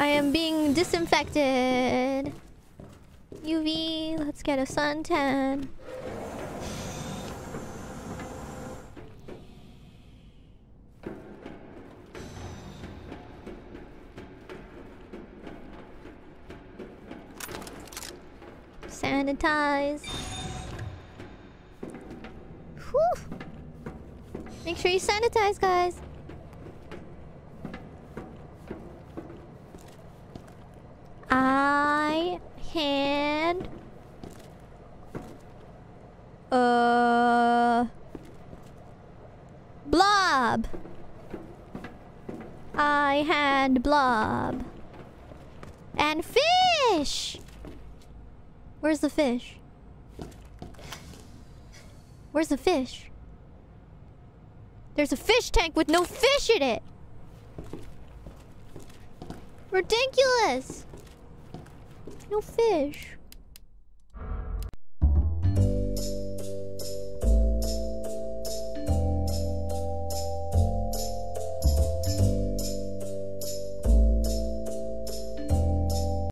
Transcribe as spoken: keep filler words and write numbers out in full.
I am being disinfected. U V, let's get a suntan. Sanitize. Whew. Make sure you sanitize, guys. I had a blob. I had blob and fish. Where's the fish? Where's the fish? There's a fish tank with no fish in it. Ridiculous. No fish.